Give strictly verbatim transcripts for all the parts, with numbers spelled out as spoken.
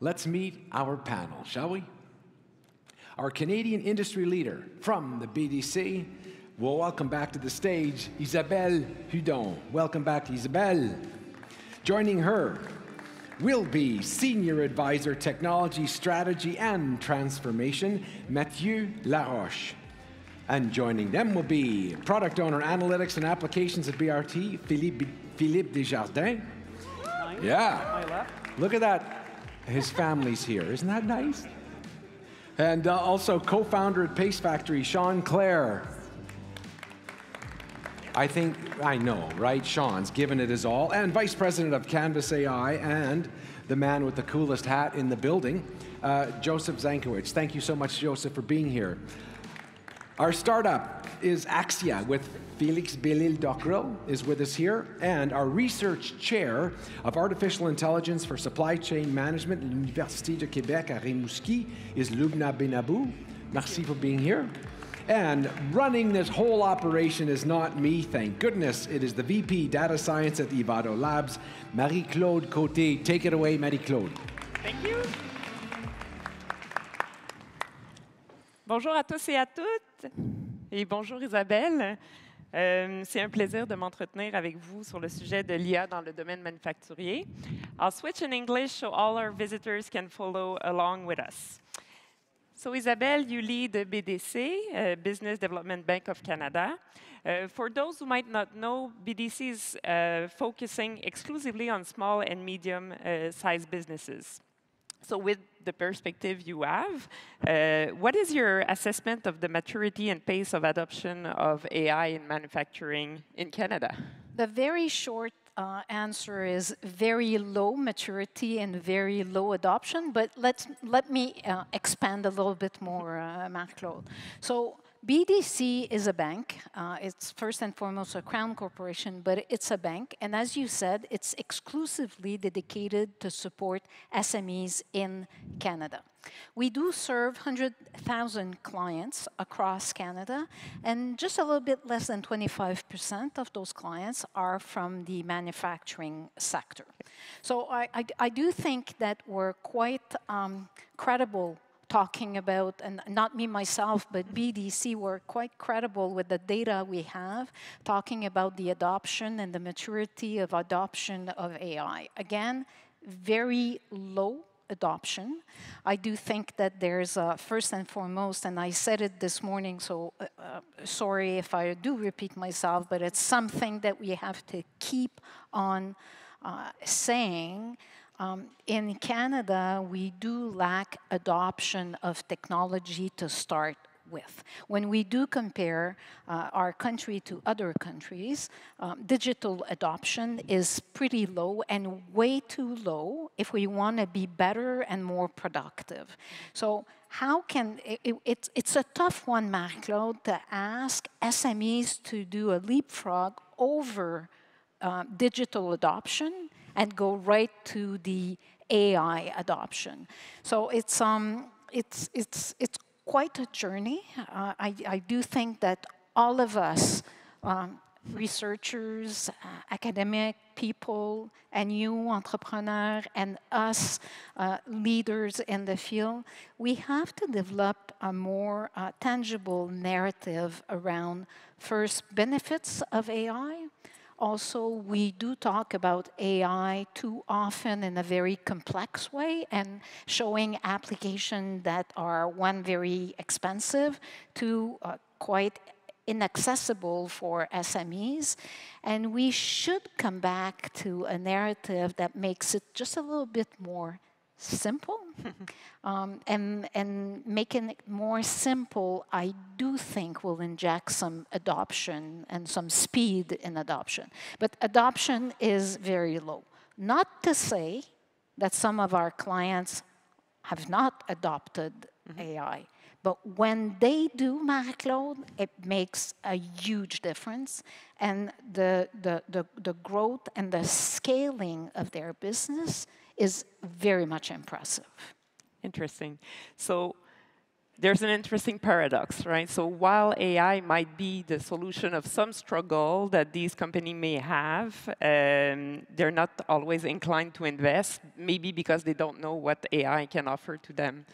Let's meet our panel, shall we? Our Canadian industry leader from the B D C, well, welcome back to the stage, Isabelle Hudon. Welcome back, Isabelle. Joining her will be Senior Advisor Technology Strategy and Transformation, Mathieu Laroche. And joining them will be Product Owner Analytics and Applications at B R T, Philippe, Philippe Desjardins. Nice. Yeah. Look at that. His family's here. Isn't that nice? And uh, also co-founder at Pace Factory, Sean Clare. I think, I know, right? Sean's given it his all. And Vice President of Canvas A I and the man with the coolest hat in the building, uh, Joseph Zankiewicz. Thank you so much, Joseph, for being here. Our startup is Axia, with Felix Belil-Dockrill is with us here, and our research chair of artificial intelligence for supply chain management at Université de Québec à Rimouski is Lubna Benabou. Merci for being here. And running this whole operation is not me, thank goodness. It is the V P Data Science at Ivado Labs, Marie-Claude Côté. Take it away, Marie-Claude. Thank you. Bonjour à tous et à toutes, et bonjour Isabelle. Euh, C'est un plaisir de m'entretenir avec vous sur le sujet de l'I A dans le domaine manufacturier. I'll switch in English so all our visitors can follow along with us. So Isabelle, you lead the B D C, uh, Business Development Bank of Canada. Uh, for those who might not know, B D C is uh, focusing exclusively on small and medium-sized uh, businesses. So with the perspective you have, uh, what is your assessment of the maturity and pace of adoption of A I in manufacturing in Canada? The very short uh, answer is very low maturity and very low adoption, but let's, let me uh, expand a little bit more, uh, Marc-Claude. So B D C is a bank. Uh, it's first and foremost a crown corporation, but it's a bank. And as you said, it's exclusively dedicated to support S M Es in Canada. We do serve one hundred thousand clients across Canada, and just a little bit less than twenty-five percent of those clients are from the manufacturing sector. So I, I, I do think that we're quite um, credible talking about, and not me myself, but B D C were quite credible with the data we have, talking about the adoption and the maturity of adoption of A I. Again, very low adoption. I do think that there's uh, first and foremost, and I said it this morning, so uh, uh, sorry if I do repeat myself, but it's something that we have to keep on uh, saying. Um, in Canada, we do lack adoption of technology to start with. When we do compare uh, our country to other countries, um, digital adoption is pretty low and way too low if we want to be better and more productive. So how can, it, it, it's, it's a tough one, Marc-Claude, to ask S M Es to do a leapfrog over uh, digital adoption and go right to the A I adoption. So it's um it's it's it's quite a journey. Uh, I I do think that all of us, um, researchers, uh, academic people, and you entrepreneurs, and us uh, leaders in the field, we have to develop a more uh, tangible narrative around first benefits of A I. Also, we do talk about A I too often in a very complex way and showing applications that are, one, very expensive, two, uh, quite inaccessible for S M Es. And we should come back to a narrative that makes it just a little bit more simple. um, and, and making it more simple, I do think will inject some adoption and some speed in adoption. But adoption is very low. Not to say that some of our clients have not adopted mm-hmm. A I. But when they do, Marie-Claude, it makes a huge difference. And the, the, the, the growth and the scaling of their business is very much impressive. Interesting. So there's an interesting paradox, right? So while A I might be the solution of some struggle that these companies may have, um, they're not always inclined to invest, maybe because they don't know what A I can offer to them.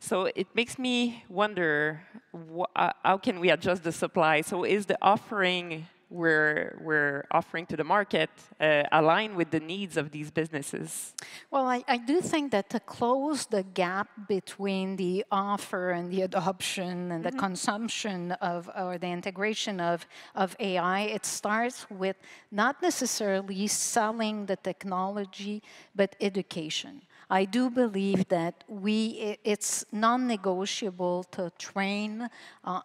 So it makes me wonder, wh uh, how can we adjust the supply? So is the offering We're, we're offering to the market uh, align with the needs of these businesses? Well, I, I do think that to close the gap between the offer and the adoption and mm-hmm. the consumption of, or the integration of, of A I, it starts with not necessarily selling the technology, but education. I do believe that we, it's non-negotiable to train uh,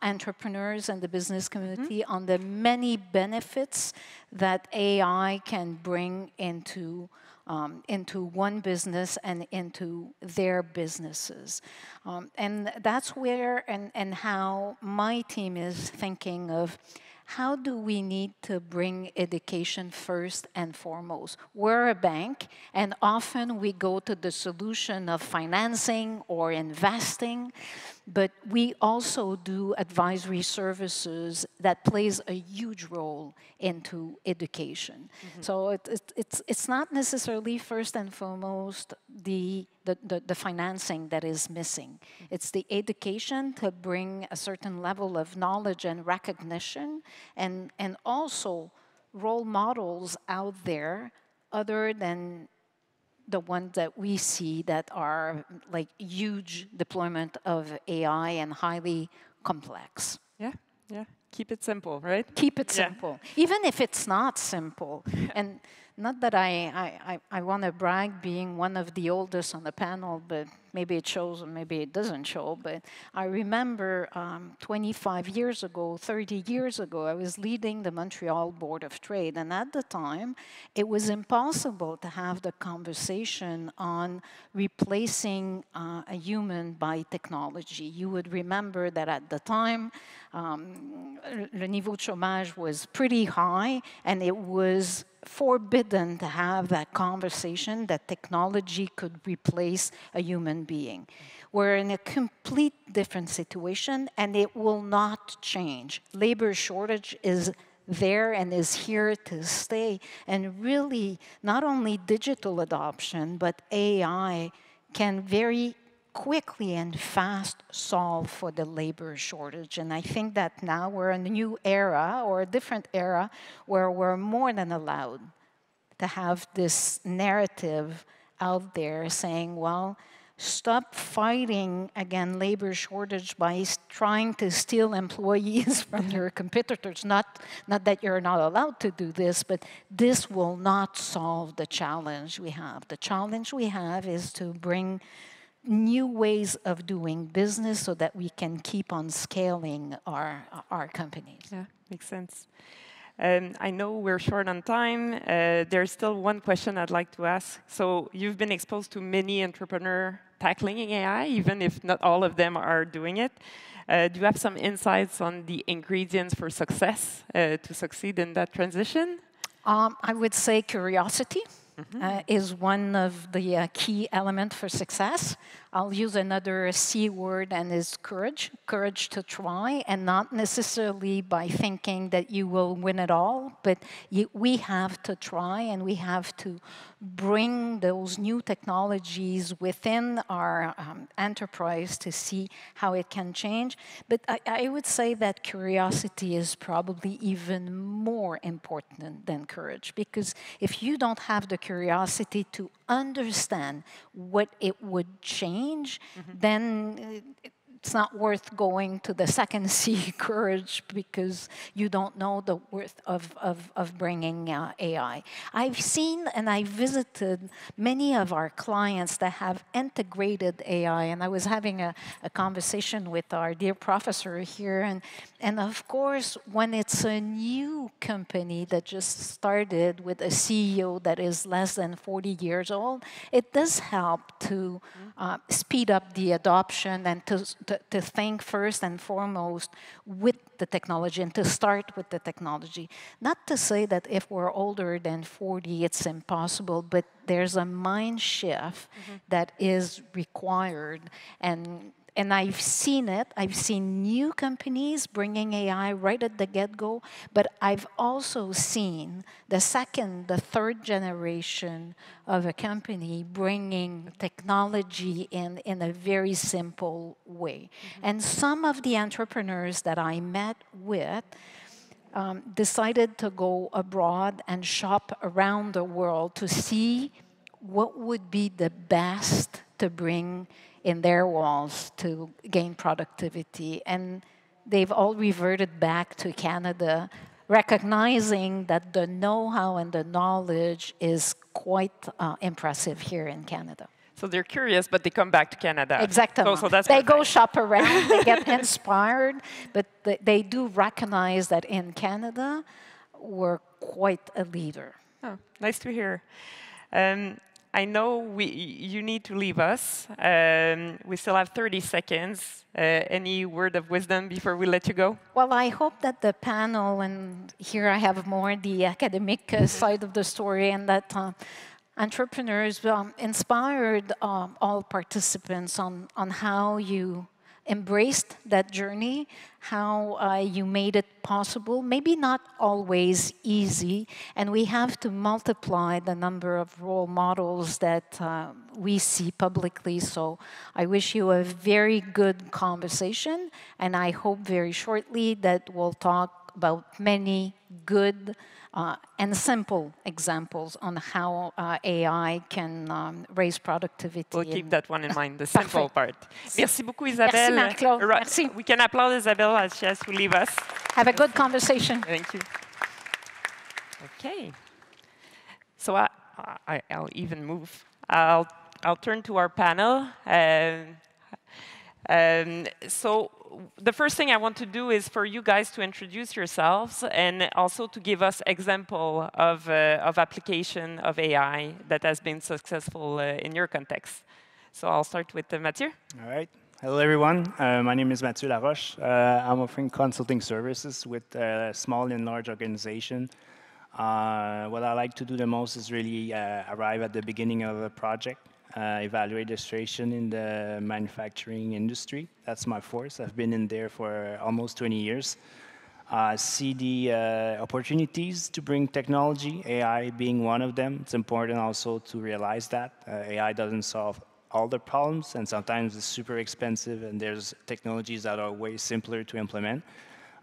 entrepreneurs and the business community mm-hmm. on the many benefits that A I can bring into, um, into one business and into their businesses. Um, and that's where and, and how my team is thinking of how do we need to bring education first and foremost? We're a bank, and often we go to the solution of financing or investing, but we also do advisory services that plays a huge role into education. Mm-hmm. So it, it, it's, it's not necessarily first and foremost the The, the, the financing that is missing. It's the education to bring a certain level of knowledge and recognition and, and also role models out there other than the ones that we see that are like huge deployment of A I and highly complex. Yeah, yeah. Keep it simple, right? Keep it yeah. simple, even if it's not simple. And not that I, I, I, I want to brag being one of the oldest on the panel, but maybe it shows and maybe it doesn't show. But I remember um, twenty-five years ago, thirty years ago, I was leading the Montreal Board of Trade. And at the time, it was impossible to have the conversation on replacing uh, a human by technology. You would remember that at the time, um, le niveau de chômage was pretty high, and it was forbidden to have that conversation that technology could replace a human being. We're in a complete different situation, and it will not change. Labor shortage is there and is here to stay. And really, not only digital adoption, but A I can very quickly and fast solve for the labor shortage. And I think that now we're in a new era or a different era where we're more than allowed to have this narrative out there saying, well, stop fighting against labor shortage by trying to steal employees from your competitors. Not, not that you're not allowed to do this, but this will not solve the challenge we have. The challenge we have is to bring new ways of doing business so that we can keep on scaling our, our companies. Yeah, makes sense. Um, I know we're short on time. Uh, there's still one question I'd like to ask. So you've been exposed to many entrepreneurs tackling A I, even if not all of them are doing it. Uh, do you have some insights on the ingredients for success uh, to succeed in that transition? Um, I would say curiosity. Mm-hmm. uh, is one of the uh, key elements for success. I'll use another C word, and is courage. Courage to try, and not necessarily by thinking that you will win it all, but you, we have to try, and we have to bring those new technologies within our um, enterprise to see how it can change. But I, I would say that curiosity is probably even more important than courage, because if you don't have the curiosity to understand what it would change, mm-hmm. then it's not worth going to the second C, courage, because you don't know the worth of, of, of bringing uh, A I. I've seen and I visited many of our clients that have integrated A I, and I was having a, a conversation with our dear professor here, and, and of course, when it's a new company that just started with a C E O that is less than forty years old, it does help to uh, speed up the adoption and to To, to think first and foremost with the technology and to start with the technology. Not to say that if we're older than forty, it's impossible, but there's a mind shift mm-hmm. that is required. And And I've seen it. I've seen new companies bringing A I right at the get-go, but I've also seen the second, the third generation of a company bringing technology in, in a very simple way. Mm-hmm. And some of the entrepreneurs that I met with um, decided to go abroad and shop around the world to see what would be the best to bring in their walls to gain productivity. And they've all reverted back to Canada, recognizing that the know-how and the knowledge is quite uh, impressive here in Canada. So they're curious, but they come back to Canada. Exactly. So, so that's they go shop around, they get inspired, but th they do recognize that in Canada, we're quite a leader. Oh, nice to hear. Um, I know we, you need to leave us. Um, we still have thirty seconds. Uh, any word of wisdom before we let you go? Well, I hope that the panel, and here I have more the academic uh, side of the story, and that uh, entrepreneurs um, inspired um, all participants on, on how you embraced that journey, how uh, you made it possible, maybe not always easy, and we have to multiply the number of role models that uh, we see publicly. So I wish you a very good conversation, and I hope very shortly that we'll talk about many good uh, and simple examples on how uh, A I can um, raise productivity. We'll keep that one in mind, the simple part. Merci beaucoup, Isabelle. Merci, Marie-Claude. Merci. We can applaud Isabelle as she has to leave us. Have a good conversation. Thank you. OK. So I, I, I'll even move. I'll, I'll turn to our panel. Um, um, so. The first thing I want to do is for you guys to introduce yourselves and also to give us example of, uh, of application of A I that has been successful uh, in your context. So I'll start with uh, Mathieu. All right. Hello, everyone. Uh, my name is Mathieu Laroche. Uh, I'm offering consulting services with uh, small and large organization. Uh, what I like to do the most is really uh, arrive at the beginning of a project. Uh, evaluate registration in the manufacturing industry. That's my force. I've been in there for almost twenty years. Uh, see the uh, opportunities to bring technology, A I being one of them. It's important also to realize that uh, A I doesn't solve all the problems, and sometimes it's super expensive, and there's technologies that are way simpler to implement.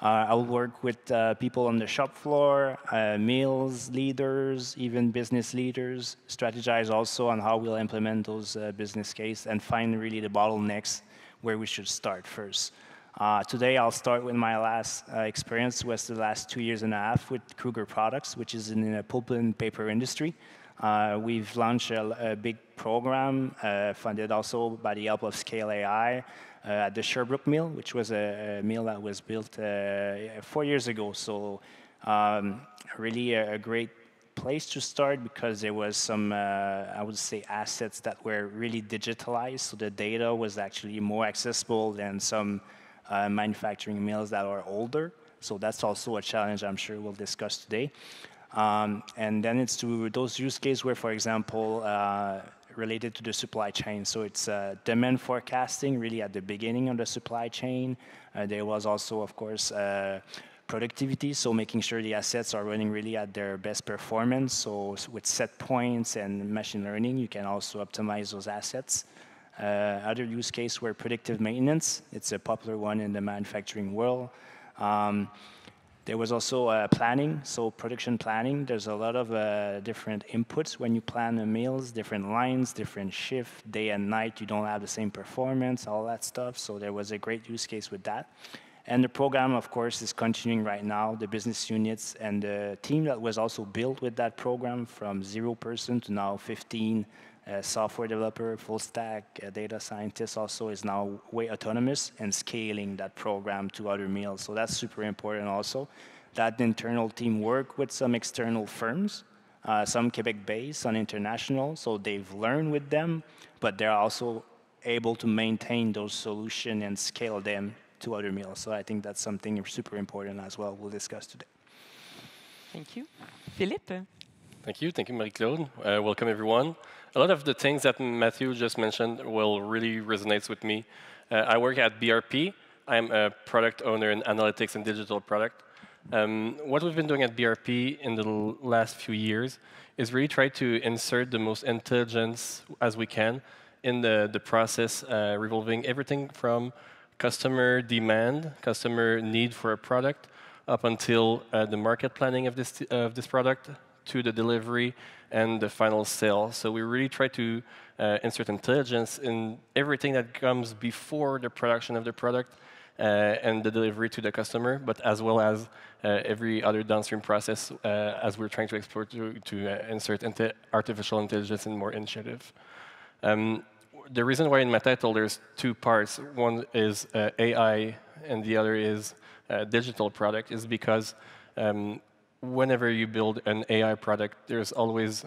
Uh, I'll work with uh, people on the shop floor, uh, mills, leaders, even business leaders, strategize also on how we'll implement those uh, business cases and find really the bottlenecks where we should start first. Uh, today, I'll start with my last uh, experience, was the last two years and a half with Kruger Products, which is in the pulp and paper industry. Uh, we've launched a, a big program uh, funded also by the help of Scale A I. Uh, at the Sherbrooke mill, which was a, a mill that was built uh, four years ago. So um, really a, a great place to start because there was some, uh, I would say, assets that were really digitalized. So the data was actually more accessible than some uh, manufacturing mills that are older. So that's also a challenge I'm sure we'll discuss today. Um, and then it's to those use cases where, for example, uh, related to the supply chain. So it's uh, demand forecasting really at the beginning of the supply chain. Uh, there was also, of course, uh, productivity, so making sure the assets are running really at their best performance. So with set points and machine learning, you can also optimize those assets. Uh, other use case were predictive maintenance. It's a popular one in the manufacturing world. Um, There was also uh, planning, so production planning. There's a lot of uh, different inputs when you plan the meals, different lines, different shift, day and night. You don't have the same performance, all that stuff. So there was a great use case with that. And the program, of course, is continuing right now. The business units and the team that was also built with that program from zero person to now fifteen uh, software developer, full stack, uh, data scientists also is now way autonomous and scaling that program to other mills. So that's super important also. That internal team work with some external firms, uh, some Quebec-based, some international. So they've learned with them, but they're also able to maintain those solutions and scale them to other meals. So I think that's something super important as well we'll discuss today. Thank you. Philippe? Thank you. Thank you, Marie-Claude. Uh, welcome, everyone. a lot of the things that Mathieu just mentioned will really resonate with me. Uh, I work at B R P. I'm a product owner in analytics and digital product. Um, what we've been doing at B R P in the last few years is really try to insert the most intelligence as we can in the, the process, uh, revolving everything from customer demand, customer need for a product, up until uh, the market planning of this, uh, of this product, to the delivery and the final sale. So we really try to uh, insert intelligence in everything that comes before the production of the product uh, and the delivery to the customer, but as well as uh, every other downstream process uh, as we're trying to explore to, to uh, insert into artificial intelligence in more initiative. Um, the reason why in my title there's two parts, one is uh, A I and the other is uh, digital product, is because um, whenever you build an A I product, there's always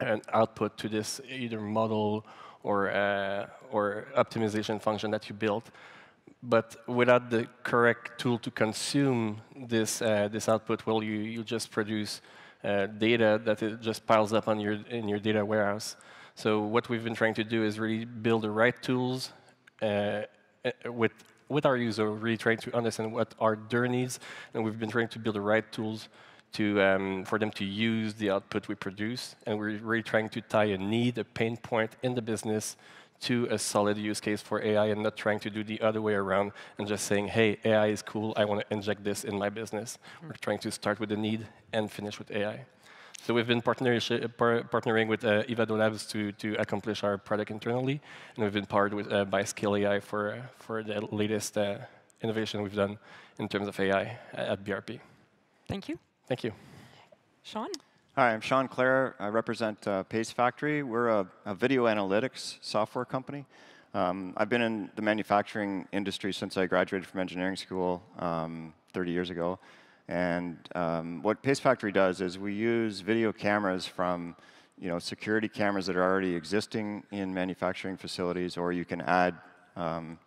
an output to this either model or, uh, or optimization function that you built. But without the correct tool to consume this, uh, this output, well, you, you just produce uh, data that it just piles up on your, in your data warehouse. So what we've been trying to do is really build the right tools uh, with with our user, really trying to understand what are their needs, and we've been trying to build the right tools to, um, for them to use the output we produce, and we're really trying to tie a need, a pain point in the business to a solid use case for A I, and not trying to do the other way around and just saying, hey, A I is cool, I want to inject this in my business. Mm-hmm. We're trying to start with the need and finish with A I. So we've been partnering with uh, Ivado Labs to, to accomplish our product internally, and we've been powered with, uh, by Scale A I for, uh, for the latest uh, innovation we've done in terms of A I at B R P. Thank you. Thank you. Sean? Hi, I'm Sean Clare. I represent uh, Pace Factory. We're a, a video analytics software company. Um, I've been in the manufacturing industry since I graduated from engineering school um, thirty years ago. And um, what Pace Factory does is we use video cameras from, you know, security cameras that are already existing in manufacturing facilities, or you can add um,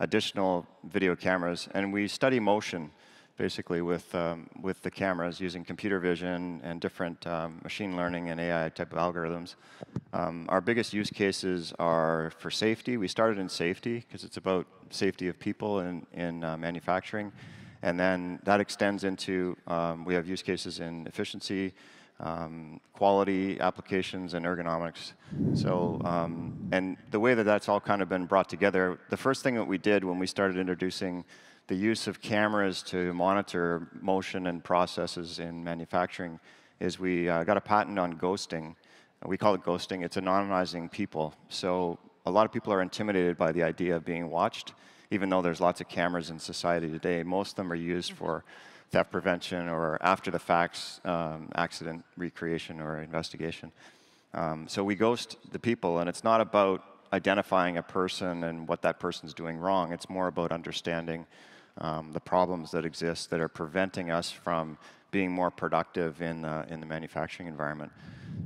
additional video cameras. And we study motion, basically, with, um, with the cameras using computer vision and different um, machine learning and A I type of algorithms. Um, our biggest use cases are for safety. We started in safety because it's about safety of people in, in uh, manufacturing. And then that extends into, um, we have use cases in efficiency, um, quality applications, and ergonomics. So, um, and the way that that's all kind of been brought together, the first thing that we did when we started introducing the use of cameras to monitor motion and processes in manufacturing is we uh, got a patent on ghosting. We call it ghosting. It's anonymizing people. So a lot of people are intimidated by the idea of being watched. Even though there's lots of cameras in society today, most of them are used for theft prevention or after-the-facts um, accident recreation or investigation. Um, so we ghost the people, and it's not about identifying a person and what that person's doing wrong. It's more about understanding um, the problems that exist that are preventing us from being more productive in, uh, in the manufacturing environment.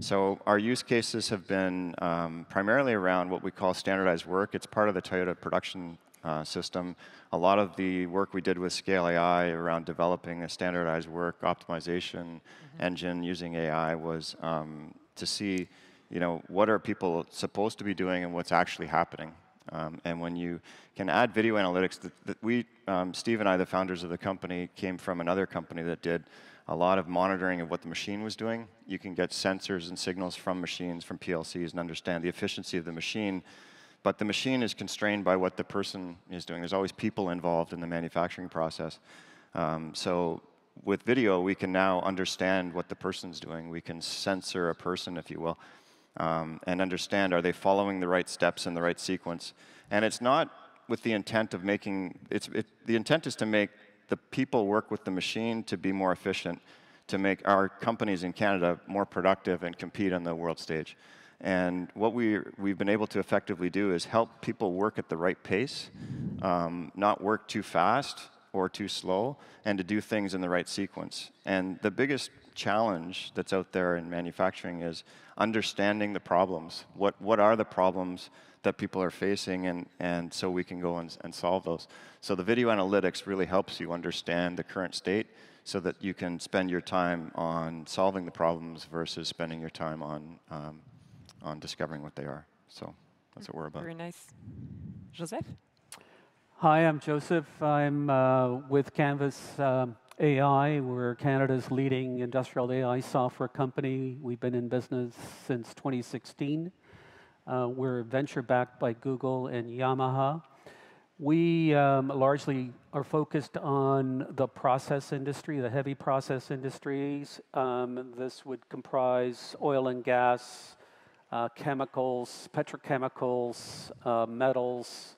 So our use cases have been um, primarily around what we call standardized work. It's part of the Toyota production Uh, system. A lot of the work we did with Scale A I around developing a standardized work optimization mm-hmm. engine using A I was um, to see, you know, what are people supposed to be doing and what's actually happening. Um, and when you can add video analytics, that, that we, um, Steve and I, the founders of the company, came from another company that did a lot of monitoring of what the machine was doing. You can get sensors and signals from machines, from P L Cs, and understand the efficiency of the machine. But the machine is constrained by what the person is doing. There's always people involved in the manufacturing process. Um, so with video, we can now understand what the person's doing. We can censor a person, if you will, um, and understand, are they following the right steps in the right sequence? And it's not with the intent of making, it's, it, the intent is to make the people work with the machine to be more efficient, to make our companies in Canada more productive and compete on the world stage. And what we, we've been able to effectively do is help people work at the right pace, um, not work too fast or too slow, and to do things in the right sequence. And the biggest challenge that's out there in manufacturing is understanding the problems. What, what are the problems that people are facing, and, and so we can go and, and solve those. So the video analytics really helps you understand the current state, so that you can spend your time on solving the problems versus spending your time on um, on discovering what they are. So that's what we're about. Very nice. Joseph? Hi, I'm Joseph. I'm uh, with Canvas uh, A I. We're Canada's leading industrial A I software company. We've been in business since twenty sixteen. Uh, we're venture-backed by Google and Yamaha. We um, largely are focused on the process industry, the heavy process industries. Um, this would comprise oil and gas, uh, chemicals, petrochemicals, uh, metals,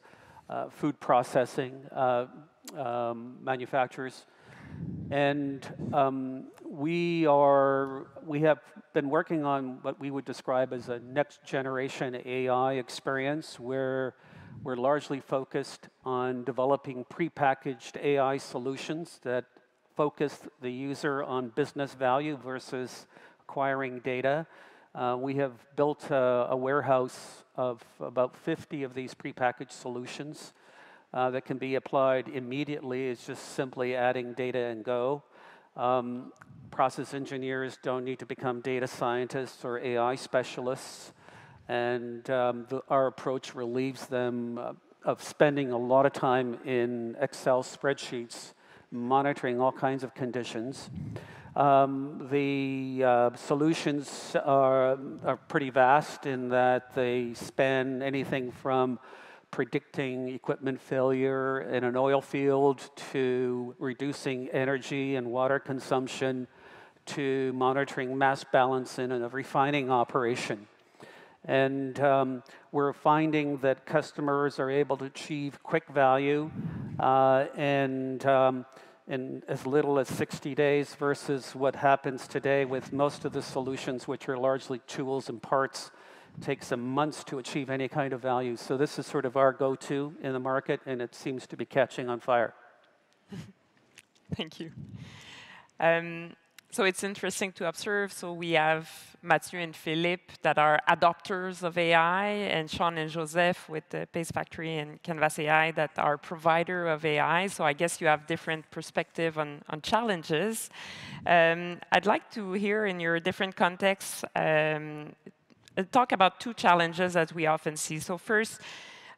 uh, food processing, uh, um, manufacturers. And um, we, are, we have been working on what we would describe as a next-generation A I experience where we're largely focused on developing prepackaged A I solutions that focus the user on business value versus acquiring data. Uh, we have built a, a warehouse of about fifty of these prepackaged solutions uh, that can be applied immediately. It's just simply adding data and go. Um, process engineers don't need to become data scientists or A I specialists. And um, the, our approach relieves them uh, of spending a lot of time in Excel spreadsheets, monitoring all kinds of conditions. Um, the uh, solutions are, are pretty vast in that they span anything from predicting equipment failure in an oil field to reducing energy and water consumption to monitoring mass balance in a refining operation. And um, we're finding that customers are able to achieve quick value uh, and um, in as little as sixty days versus what happens today with most of the solutions, which are largely tools and parts. It takes them months to achieve any kind of value. So this is sort of our go-to in the market, and it seems to be catching on fire. Thank you. Um, So it's interesting to observe. So we have Mathieu and Philippe that are adopters of A I, and Sean and Joseph with the Pace Factory and Canvas A I that are provider of A I. So I guess you have different perspective on, on challenges. Um, I'd like to hear in your different contexts, um, talk about two challenges that we often see. So first,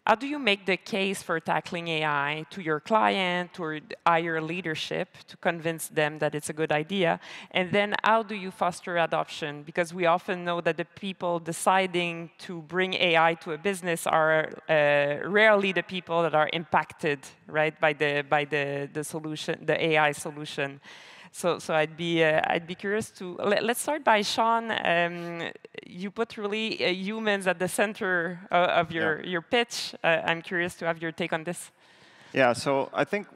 how do you make the case for tackling A I to your client or higher leadership to convince them that it's a good idea? And then how do you foster adoption? Because we often know that the people deciding to bring A I to a business are uh, rarely the people that are impacted, right, by the by the, the solution, the A I solution. So, so I'd be uh, I'd be curious to let, let's start by Sean. Um, you put really uh, humans at the center uh, of your yeah. your pitch. Uh, I'm curious to have your take on this. Yeah. So I think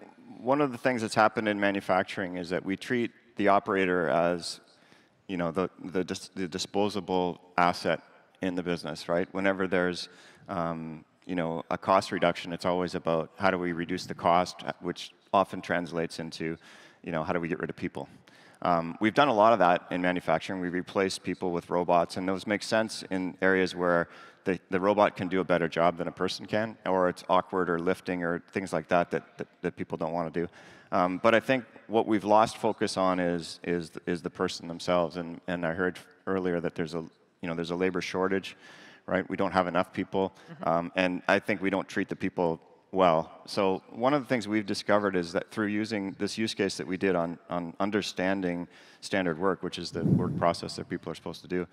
one of the things that's happened in manufacturing is that we treat the operator as, you know, the the, dis the disposable asset in the business, right? Whenever there's um, you know a cost reduction, it's always about how do we reduce the cost, which often translates into you know, how do we get rid of people? Um, we've done a lot of that in manufacturing. We replaced people with robots, and those make sense in areas where the, the robot can do a better job than a person can, or it's awkward or lifting or things like that that, that, that people don't want to do. Um, but I think what we've lost focus on is, is, is the person themselves, and, and I heard earlier that there's a, you know, there's a labor shortage, right? We don't have enough people, mm-hmm. um, and I think we don't treat the people well. So one of the things we've discovered is that through using this use case that we did on, on understanding standard work, which is the work process that people are supposed to do,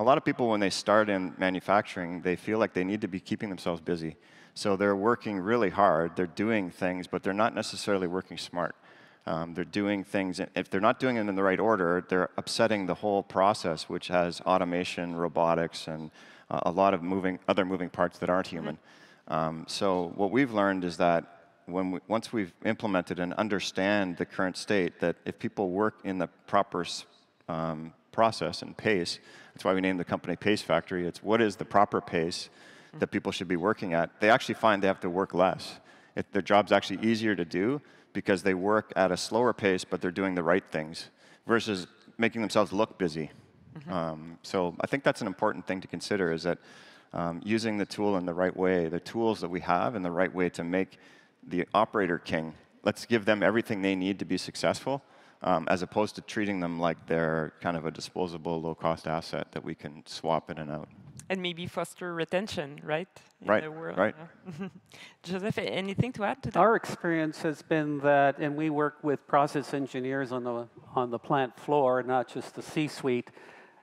a lot of people when they start in manufacturing, they feel like they need to be keeping themselves busy. So they're working really hard, they're doing things, but they're not necessarily working smart. Um, they're doing things, if they're not doing it in the right order, they're upsetting the whole process, which has automation, robotics, and uh, a lot of moving, other moving parts that aren't human. Mm-hmm. Um, so what we've learned is that when we, once we've implemented and understand the current state, that if people work in the proper um, process and pace, that's why we named the company Pace Factory, it's what is the proper pace that people should be working at, they actually find they have to work less. If their job's actually easier to do because they work at a slower pace, but they're doing the right things versus making themselves look busy. Mm-hmm. um, so I think that's an important thing to consider is that Um, using the tool in the right way, the tools that we have in the right way to make the operator king. Let's give them everything they need to be successful, um, as opposed to treating them like they're kind of a disposable, low-cost asset that we can swap in and out. And maybe foster retention, right? In right, the world. Right. Joseph, anything to add to that? Our experience has been that, and we work with process engineers on the, on the plant floor, not just the C-suite,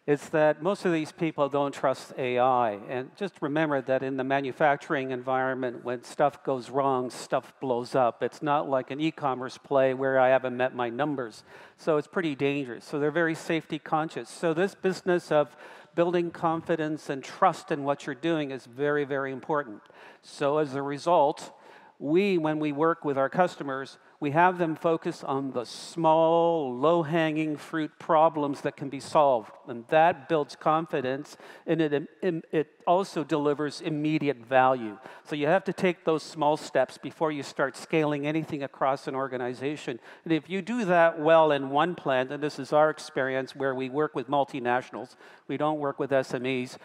it's that most of these people don't trust A I. And just remember that in the manufacturing environment, when stuff goes wrong, stuff blows up. It's not like an e-commerce play where I haven't met my numbers. So it's pretty dangerous. So they're very safety conscious. So this business of building confidence and trust in what you're doing is very, very important. So as a result, we, when we work with our customers, we have them focus on the small, low-hanging fruit problems that can be solved. And that builds confidence, and it, it also delivers immediate value. So you have to take those small steps before you start scaling anything across an organization. And if you do that well in one plant, and this is our experience where we work with multinationals, we don't work with S M Es,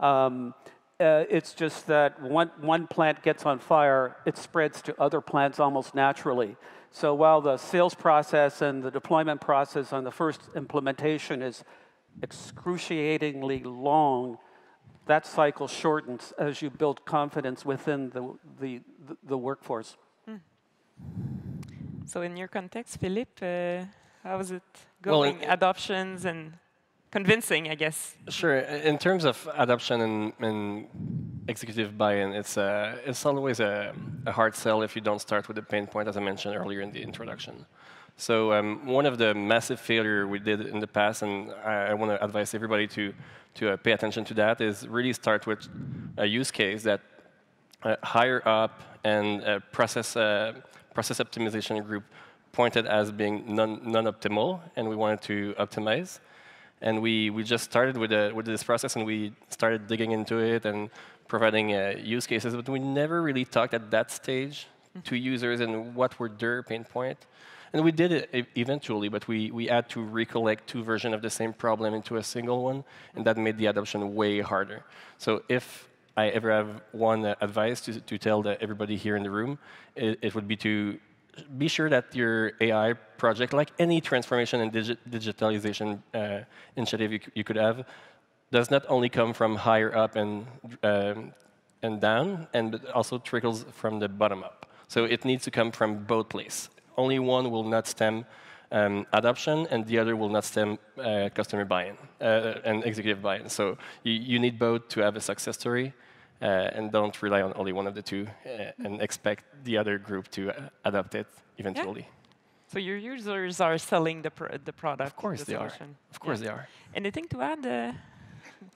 um, Uh, it's just that one, one plant gets on fire, it spreads to other plants almost naturally. So while the sales process and the deployment process on the first implementation is excruciatingly long, that cycle shortens as you build confidence within the, the, the, the workforce. Mm. So in your context, Philippe, uh, how is it going, well, adoptions and... convincing, I guess. Sure. In terms of adoption and, and executive buy-in, it's, uh, it's always a, a hard sell if you don't start with the pain point, as I mentioned earlier in the introduction. So um, one of the massive failures we did in the past, and I, I want to advise everybody to, to uh, pay attention to that, is really start with a use case that uh, higher up and uh, process, uh, process optimization group pointed as being non, non-optimal, and we wanted to optimize. And we, we just started with, a, with this process, and we started digging into it and providing uh, use cases. But we never really talked at that stage to users and what were their pain points. And we did it eventually, but we, we had to recollect two versions of the same problem into a single one, and that made the adoption way harder. So if I ever have one uh, advice to, to tell the, everybody here in the room, it, it would be to be sure that your A I project, like any transformation and digi digitalization uh, initiative you, you could have, does not only come from higher up and, um, and down, and but also trickles from the bottom up. So it needs to come from both places. Only one will not stem um, adoption, and the other will not stem uh, customer buy-in uh, and executive buy-in. So you, you need both to have a success story. Uh, and don't rely on only one of the two, uh, and expect the other group to uh, adopt it eventually. Yeah. So your users are selling the, pr the product. Of course the they solution. are. Of course yeah. they are. Anything to add? Uh,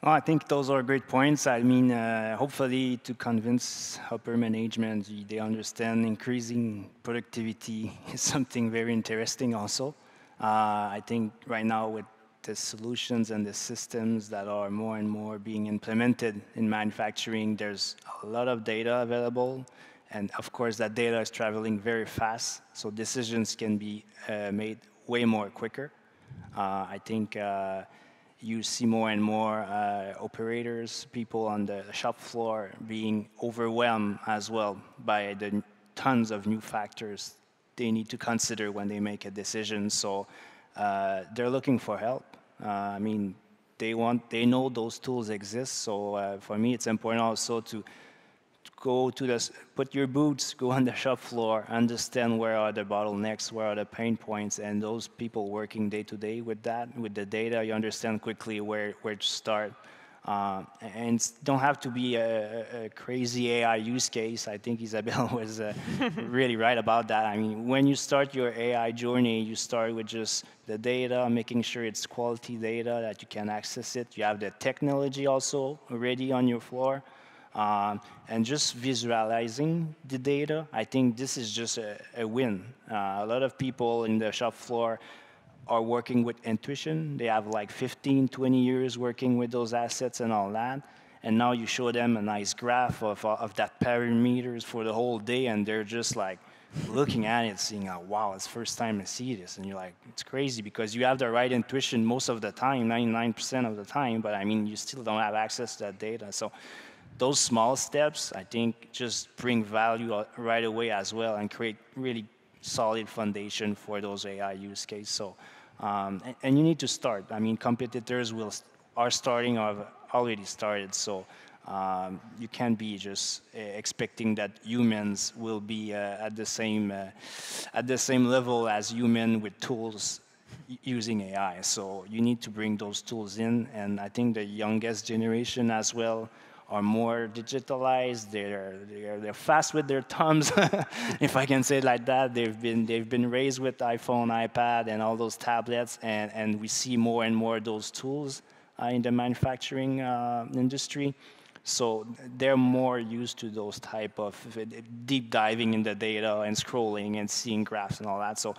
well, I think those are great points. I mean, uh, hopefully to convince upper management, they understand increasing productivity is something very interesting also. Uh, I think right now with the solutions and the systems that are more and more being implemented in manufacturing, there's a lot of data available. And of course, that data is traveling very fast, so decisions can be uh, made way more quicker. Uh, I think uh, you see more and more uh, operators, people on the shop floor being overwhelmed as well by the tons of new factors they need to consider when they make a decision. So uh, they're looking for help. Uh, I mean, they want, they know those tools exist. So uh, for me, it's important also to, to go to the, put your boots, go on the shop floor, understand where are the bottlenecks, where are the pain points, and those people working day to day with that, with the data, you understand quickly where, where to start. Uh, and don't have to be a, a crazy A I use case. I think Isabelle was uh, really right about that. I mean, when you start your A I journey, you start with just the data, making sure it's quality data that you can access it. You have the technology also already on your floor. Um, and just visualizing the data, I think this is just a, a win. Uh, a lot of people in the shop floor are working with intuition. They have like fifteen, twenty years working with those assets and all that. And now you show them a nice graph of, of that parameters for the whole day, and they're just like looking at it, seeing, oh, wow, it's the first time I see this. And you're like, it's crazy because you have the right intuition most of the time, ninety-nine percent of the time, but I mean, you still don't have access to that data. So those small steps, I think, just bring value right away as well and create really solid foundation for those A I use cases. So, um, and, and you need to start. I mean, competitors will st are starting of, already started. So um, you can't be just uh, expecting that humans will be uh, at the same uh, at the same level as human with tools using A I. So you need to bring those tools in, and I think the youngest generation as well are more digitalized. They're they're, they're fast with their thumbs, if I can say it like that. They've been they've been raised with iPhone, iPad, and all those tablets, and and we see more and more of those tools uh, in the manufacturing uh, industry. So they're more used to those type of deep diving in the data and scrolling and seeing graphs and all that. So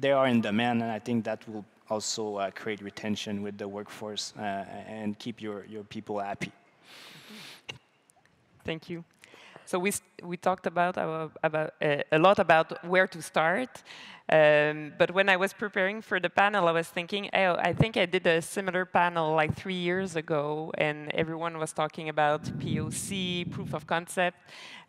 they are in demand, and I think that will also uh, create retention with the workforce uh, and keep your, your people happy. Thank you. So we, we talked about, our, about uh, a lot about where to start, um, but when I was preparing for the panel, I was thinking, oh, I think I did a similar panel like three years ago, and everyone was talking about P O C, proof of concept.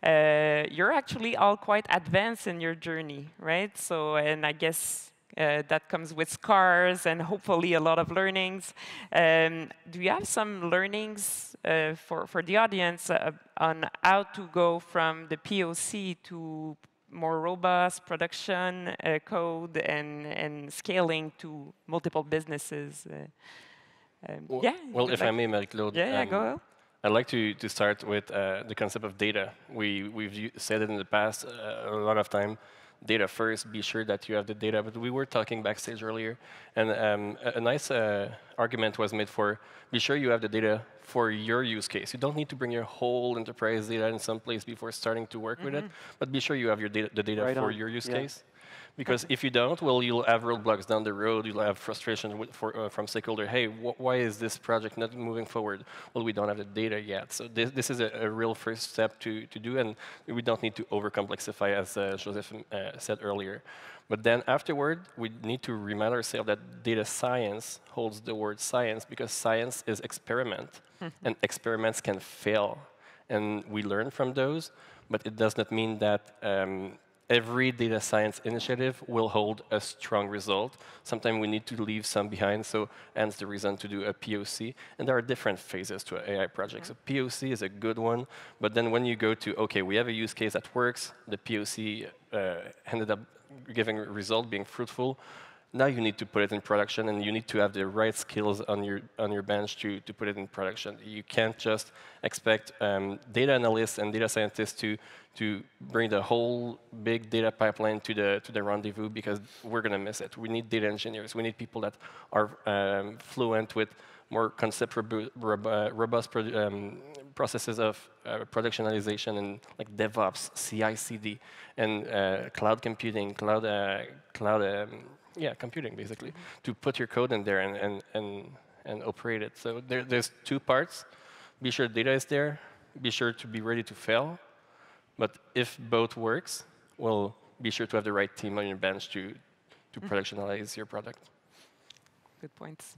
Uh, you're actually all quite advanced in your journey, right? So, and I guess uh, that comes with scars and hopefully a lot of learnings. Um, do you have some learnings uh, for, for the audience uh, on how to go from the P O C to more robust production uh, code and, and scaling to multiple businesses? Uh, um, well, yeah. Well, if like, I may, Marie-Claude. Yeah, yeah, um, go. I'd like to, to start with uh, the concept of data. We, we've said it in the past uh, a lot of time. Data first, be sure that you have the data. But we were talking backstage earlier, and um, a, a nice uh, argument was made for be sure you have the data for your use case. You don't need to bring your whole enterprise data in some place before starting to work mm-hmm. with it, but be sure you have your data, the data right for on. your use yeah. case. Because if you don't, well, you'll have roadblocks down the road. You'll have frustration with, for, uh, from stakeholder. Hey, wh why is this project not moving forward? Well, we don't have the data yet. So this, this is a, a real first step to, to do, and we don't need to overcomplexify, as uh, Joseph uh, said earlier. But then afterward, we need to remind ourselves that data science holds the word science, because science is experiment, and experiments can fail. And we learn from those, but it does not mean that um, every data science initiative will hold a strong result. Sometimes we need to leave some behind, so hence the reason to do a P O C. And there are different phases to an A I project. So P O C is a good one, but then when you go to, OK, we have a use case that works, the P O C uh, ended up giving a result, being fruitful, now you need to put it in production, and you need to have the right skills on your, on your bench to, to put it in production. You can't just expect um, data analysts and data scientists to to bring the whole big data pipeline to the, to the rendezvous, because we're going to miss it. We need data engineers. We need people that are um, fluent with more concept robust pro um, processes of uh, productionalization and like DevOps, C I C D, and uh, cloud computing, cloud, uh, cloud um, yeah, computing, basically, mm-hmm. to put your code in there and, and, and, and operate it. So there, there's two parts. Be sure data is there. Be sure to be ready to fail. But if both works, well, be sure to have the right team on your bench to, to mm-hmm. productionalize your product. Good points.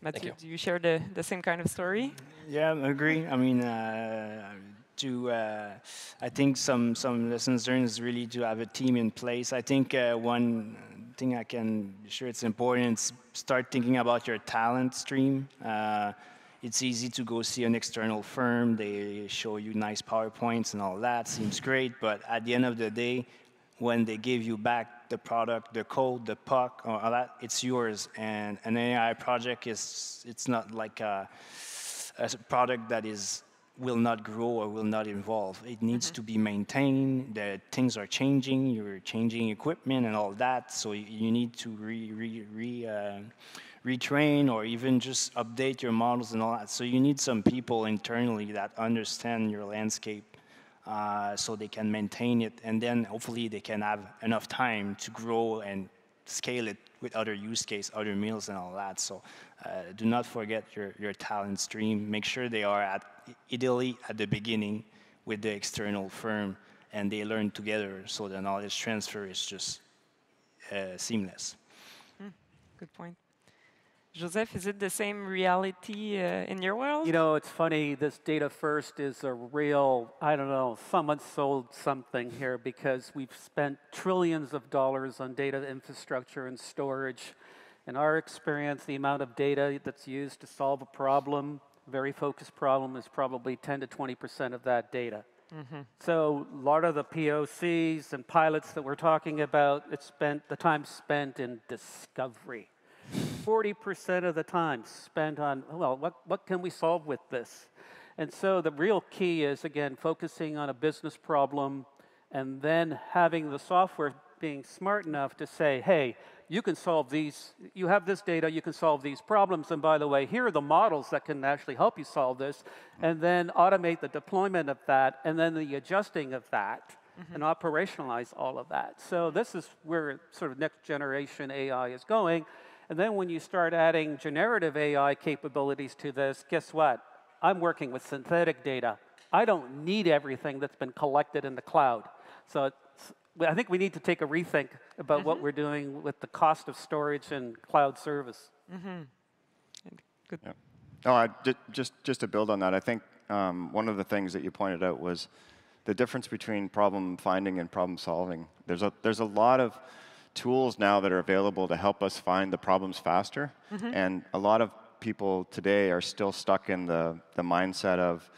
Mathieu, you. do you share the, the same kind of story? Yeah, I agree. I mean, uh, to uh, I think some, some lessons learned is really to have a team in place. I think uh, one thing I can share it's important is start thinking about your talent stream. Uh, It's easy to go see an external firm. They show you nice PowerPoints and all that. Seems great, but at the end of the day, when they give you back the product, the code, the puck, all that, it's yours. And an A I project is, it's not like a, a product that is will not grow or will not evolve. It needs mm-hmm. to be maintained. The things are changing. You're changing equipment and all that. So you need to re, re, re, uh, retrain or even just update your models and all that. So you need some people internally that understand your landscape uh, so they can maintain it. And then hopefully they can have enough time to grow and scale it with other use case, other meals and all that. So uh, do not forget your, your talent stream. Make sure they are at ideally at the beginning with the external firm and they learn together, so the knowledge transfer is just uh, seamless. Mm, good point. Joseph, is it the same reality uh, in your world? You know, it's funny, this data first is a real, I don't know, someone sold something here, because we've spent trillions of dollars on data infrastructure and storage. In our experience, the amount of data that's used to solve a problem very focused problem is probably ten to twenty percent of that data. Mm-hmm. So a lot of the P O Cs and pilots that we're talking about, it's spent, the time spent in discovery. forty percent of the time spent on, well, what, what can we solve with this? And so the real key is, again, focusing on a business problem and then having the software being smart enough to say, hey, you can solve these, you have this data, you can solve these problems, and by the way, here are the models that can actually help you solve this, and then automate the deployment of that, and then the adjusting of that, mm-hmm. and operationalize all of that. So this is where sort of next generation A I is going, and then when you start adding generative A I capabilities to this, guess what? I'm working with synthetic data. I don't need everything that's been collected in the cloud. So it's, I think we need to take a rethink about mm-hmm. what we're doing with the cost of storage and cloud service. Mm-hmm. Good. Yeah. No, I, just, just to build on that, I think um, one of the things that you pointed out was the difference between problem finding and problem solving. There's a, there's a lot of tools now that are available to help us find the problems faster, mm-hmm. and a lot of people today are still stuck in the, the mindset of,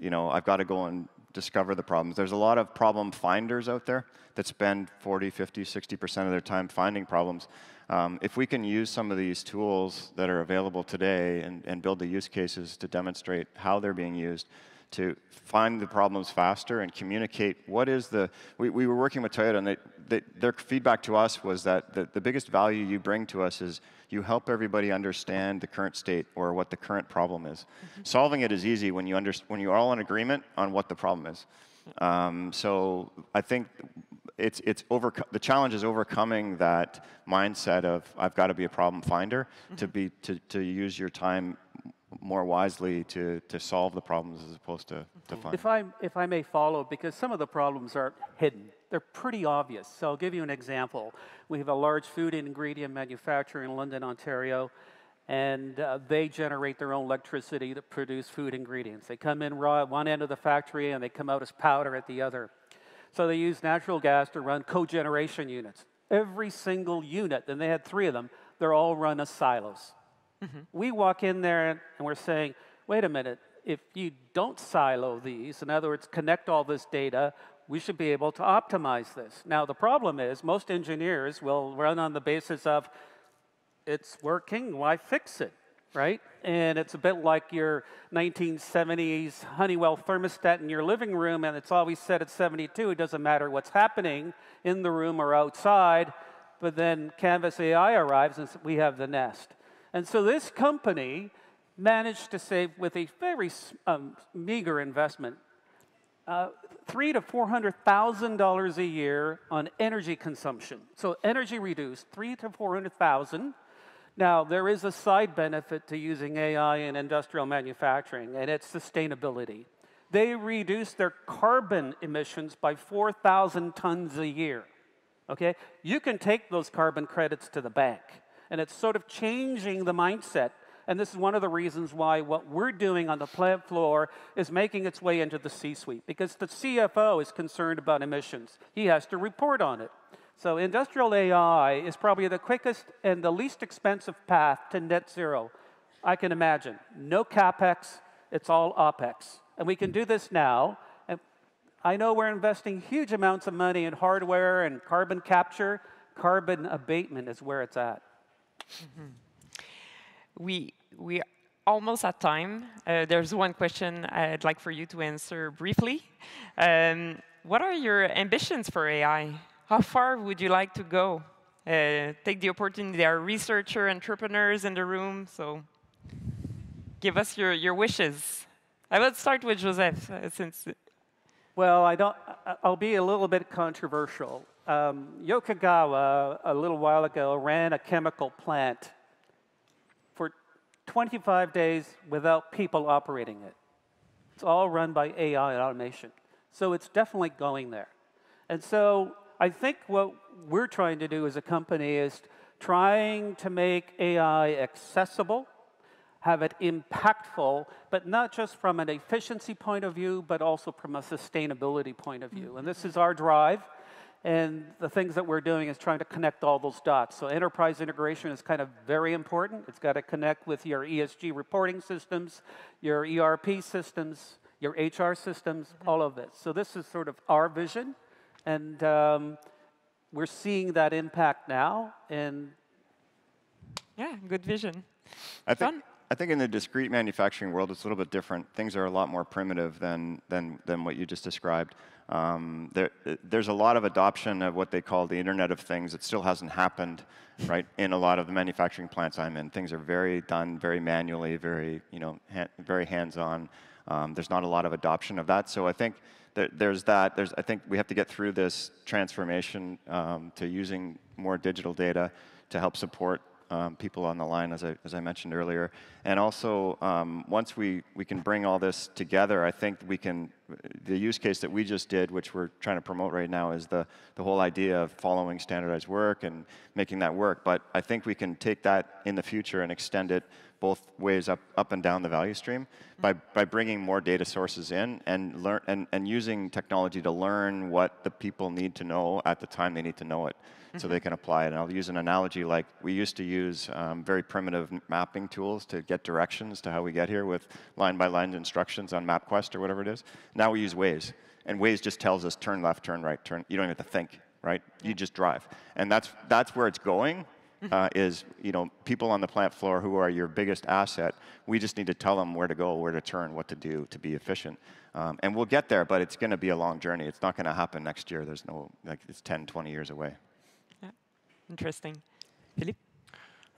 you know, I've got to go and discover the problems. There's a lot of problem finders out there that spend forty, fifty, sixty percent of their time finding problems. Um, if we can use some of these tools that are available today and, and build the use cases to demonstrate how they're being used to find the problems faster and communicate what is the, we, we were working with Toyota and they, they, their feedback to us was that the, the biggest value you bring to us is you help everybody understand the current state or what the current problem is. Mm-hmm. Solving it is easy when you under, when you're all in agreement on what the problem is. Um, so I think it's, it's over, the challenge is overcoming that mindset of I've got to be a problem finder, mm-hmm. to, be, to, to use your time more wisely to, to solve the problems as opposed to, to find. If I, if I may follow, because some of the problems are hidden. They're pretty obvious. So I'll give you an example. We have a large food ingredient manufacturer in London, Ontario, and uh, they generate their own electricity to produce food ingredients. They come in raw at one end of the factory and they come out as powder at the other. So they use natural gas to run cogeneration units. Every single unit, and they had three of them, they're all run as silos. Mm-hmm. We walk in there and we're saying, wait a minute, if you don't silo these, in other words, connect all this data, we should be able to optimize this. Now, the problem is most engineers will run on the basis of, it's working, why fix it, right? And it's a bit like your nineteen seventies Honeywell thermostat in your living room, and it's always set at seventy-two. It doesn't matter what's happening in the room or outside, but then Canvas A I arrives and we have the Nest. And so this company managed to save, with a very um, meager investment, uh, three to four hundred thousand dollars a year on energy consumption. So energy reduced, three to four hundred thousand. Now there is a side benefit to using A I in industrial manufacturing, and it's sustainability. They reduced their carbon emissions by four thousand tons a year. Okay, you can take those carbon credits to the bank. And it's sort of changing the mindset. And this is one of the reasons why what we're doing on the plant floor is making its way into the C-suite, because the C F O is concerned about emissions. He has to report on it. So industrial A I is probably the quickest and the least expensive path to net zero I can imagine. No CapEx, it's all OpEx. And we can do this now. And I know we're investing huge amounts of money in hardware and carbon capture. Carbon abatement is where it's at. Mm-hmm. We we are almost at time. Uh, there's one question I'd like for you to answer briefly. Um, what are your ambitions for A I? How far would you like to go? Uh, take the opportunity. There are researcher entrepreneurs in the room, so give us your your wishes. I will start with Joseph, uh, since. Well, I don't. I'll be a little bit controversial. Um, Yokogawa, a little while ago, ran a chemical plant for twenty-five days without people operating it. It's all run by A I and automation. So it's definitely going there. And so I think what we're trying to do as a company is trying to make A I accessible, have it impactful, but not just from an efficiency point of view, but also from a sustainability point of view. And this is our drive. And the things that we're doing is trying to connect all those dots. So enterprise integration is kind of very important. It's got to connect with your E S G reporting systems, your E R P systems, your H R systems, mm-hmm. all of it. So this is sort of our vision. And um, we're seeing that impact now. And yeah, good vision. I think, I think in the discrete manufacturing world, it's a little bit different. Things are a lot more primitive than, than, than what you just described. Um, there, there's a lot of adoption of what they call the Internet of Things that still hasn't happened, right? In a lot of the manufacturing plants I'm in, things are very done, very manually, very you know, ha very hands-on. Um, there's not a lot of adoption of that. So I think there, there's that. There's I think we have to get through this transformation um, to using more digital data to help support um, people on the line, as I as I mentioned earlier. And also, um, once we we can bring all this together, I think we can. The use case that we just did, which we're trying to promote right now, is the, the whole idea of following standardized work and making that work. But I think we can take that in the future and extend it both ways up, up and down the value stream by, by bringing more data sources in and, learn, and, and using technology to learn what the people need to know at the time they need to know it mm-hmm. so they can apply it. And I'll use an analogy like we used to use um, very primitive mapping tools to get directions to how we get here with line-by-line instructions on MapQuest or whatever it is. Now we use Waze, and Waze just tells us turn left, turn right, turn. You don't even have to think, right? Yeah. You just drive, and that's that's where it's going. Uh, is you know people on the plant floor who are your biggest asset. We just need to tell them where to go, where to turn, what to do to be efficient, um, and we'll get there. But it's going to be a long journey. It's not going to happen next year. There's no like it's ten, twenty years away. Yeah. Interesting, Philippe.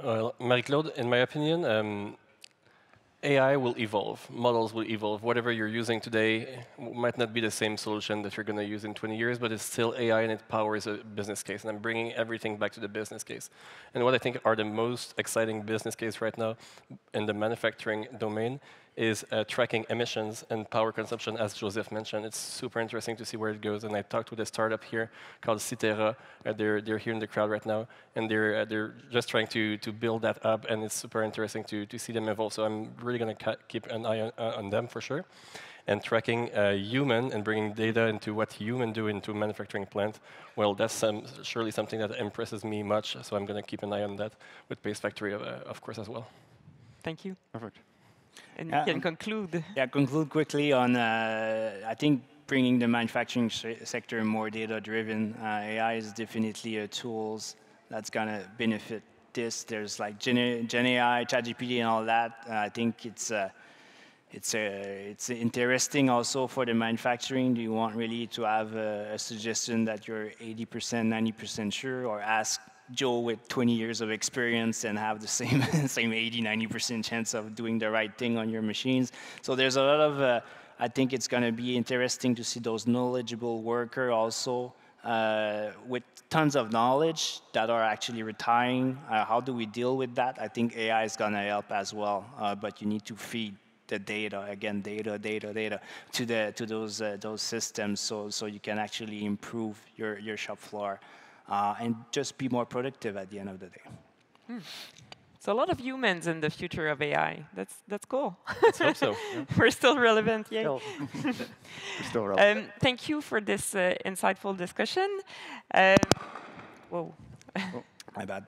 Well, Marie-Claude, in my opinion. Um, A I will evolve, models will evolve. Whatever you're using today might not be the same solution that you're going to use in twenty years, but it's still A I and it powers a business case. And I'm bringing everything back to the business case. And what I think are the most exciting business case right now in the manufacturing domain is uh, tracking emissions and power consumption, as Joseph mentioned. It's super interesting to see where it goes. And I talked with a startup here called Citerra. Uh, they're, they're here in the crowd right now. And they're, uh, they're just trying to, to build that up. And it's super interesting to, to see them evolve. So I'm really going to keep an eye on, uh, on them for sure. And tracking uh, human and bringing data into what human do into a manufacturing plant, well, that's some, surely something that impresses me much. So I'm going to keep an eye on that with Pace Factory, uh, of course, as well. Thank you. Perfect. And uh, we can conclude. Yeah, conclude quickly on, uh, I think, bringing the manufacturing sector more data-driven. Uh, A I is definitely a tool that's going to benefit this. There's like Gen, Gen A I, ChatGPT, and all that. Uh, I think it's, uh, it's, uh, it's interesting also for the manufacturing. Do you want really to have a, a suggestion that you're eighty percent, ninety percent sure, or ask Joe with twenty years of experience and have the same same eighty, ninety percent chance of doing the right thing on your machines? So there's a lot of, uh, I think it's going to be interesting to see those knowledgeable workers also uh, with tons of knowledge that are actually retiring. Uh, how do we deal with that? I think A I is going to help as well, uh, but you need to feed the data, again, data, data, data, to the to those uh, those systems so so you can actually improve your, your shop floor. Uh, and just be more productive at the end of the day. Hmm. So a lot of humans in the future of A I. That's that's cool. Let's hope so. Yeah. We're still relevant. Yay. Still. We're still relevant. Um, thank you for this uh, insightful discussion. Um, whoa. Oh, my bad.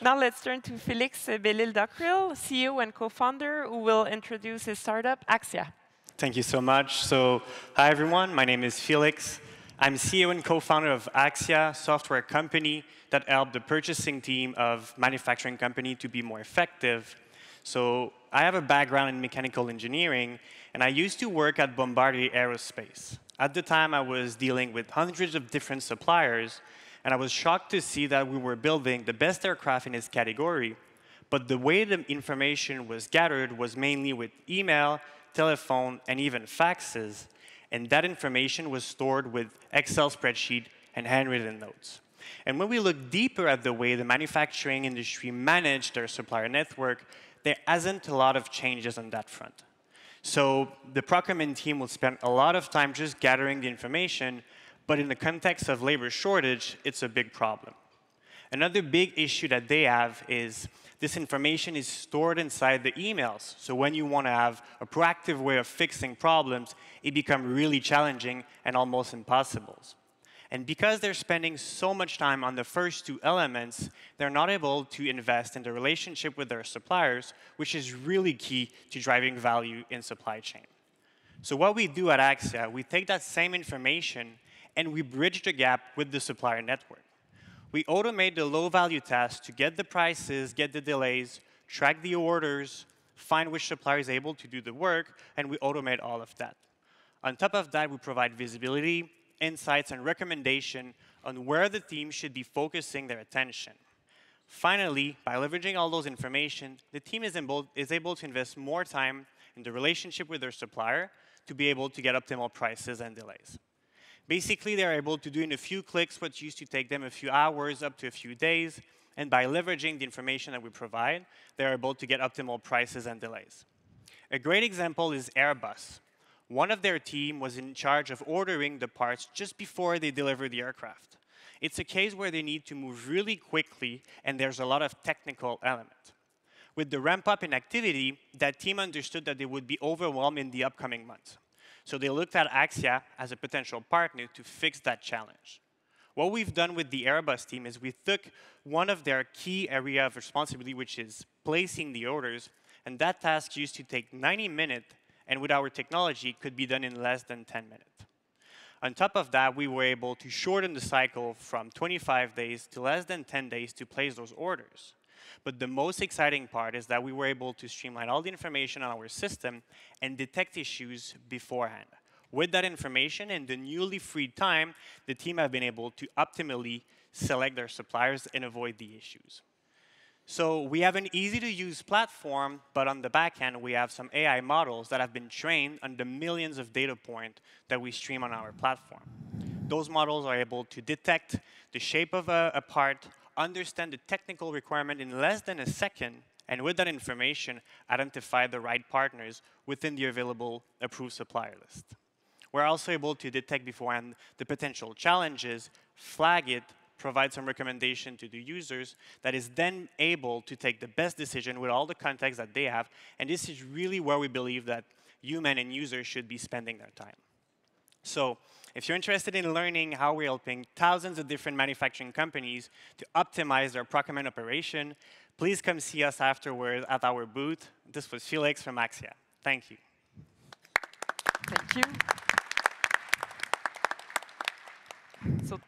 Now let's turn to Felix Belil-Dockrill, C E O and co-founder, who will introduce his startup, Axia. Thank you so much. So hi, everyone. My name is Felix. I'm C E O and co-founder of Axia, software company that helped the purchasing team of manufacturing company to be more effective. So I have a background in mechanical engineering, and I used to work at Bombardier Aerospace. At the time, I was dealing with hundreds of different suppliers, and I was shocked to see that we were building the best aircraft in its category. But the way the information was gathered was mainly with email, telephone, and even faxes. And that information was stored with Excel spreadsheet and handwritten notes. And when we look deeper at the way the manufacturing industry managed their supplier network, there hasn't a lot of changes on that front. So the procurement team will spend a lot of time just gathering the information, but in the context of labor shortage, it's a big problem. Another big issue that they have is this information is stored inside the emails. So when you want to have a proactive way of fixing problems, it becomes really challenging and almost impossible. And because they're spending so much time on the first two elements, they're not able to invest in the relationship with their suppliers, which is really key to driving value in supply chain. So what we do at Axia, we take that same information and we bridge the gap with the supplier network. We automate the low-value tasks to get the prices, get the delays, track the orders, find which supplier is able to do the work, and we automate all of that. On top of that, we provide visibility, insights, and recommendation on where the team should be focusing their attention. Finally, by leveraging all those information, the team is able, is able to invest more time in the relationship with their supplier to be able to get optimal prices and delays. Basically, they're able to do in a few clicks what used to take them a few hours up to a few days, and by leveraging the information that we provide, they're able to get optimal prices and delays. A great example is Airbus. One of their team was in charge of ordering the parts just before they deliver the aircraft. It's a case where they need to move really quickly, and there's a lot of technical element. With the ramp-up in activity, that team understood that they would be overwhelmed in the upcoming months. So they looked at Axia as a potential partner to fix that challenge. What we've done with the Airbus team is we took one of their key areas of responsibility, which is placing the orders, and that task used to take ninety minutes, and with our technology, it could be done in less than ten minutes. On top of that, we were able to shorten the cycle from twenty-five days to less than ten days to place those orders. But the most exciting part is that we were able to streamline all the information on our system and detect issues beforehand. With that information and the newly freed time, the team have been able to optimally select their suppliers and avoid the issues. So we have an easy-to-use platform, but on the back end, we have some A I models that have been trained on the millions of data points that we stream on our platform. Those models are able to detect the shape of a, a part, understand the technical requirement in less than a second, and with that information, identify the right partners within the available approved supplier list. We're also able to detect beforehand the potential challenges, flag it, provide some recommendation to the users that is then able to take the best decision with all the context that they have, and this is really where we believe that human and users should be spending their time. So, if you're interested in learning how we're helping thousands of different manufacturing companies to optimize their procurement operation, please come see us afterwards at our booth. This was Felix from Axia. Thank you. Thank you. So,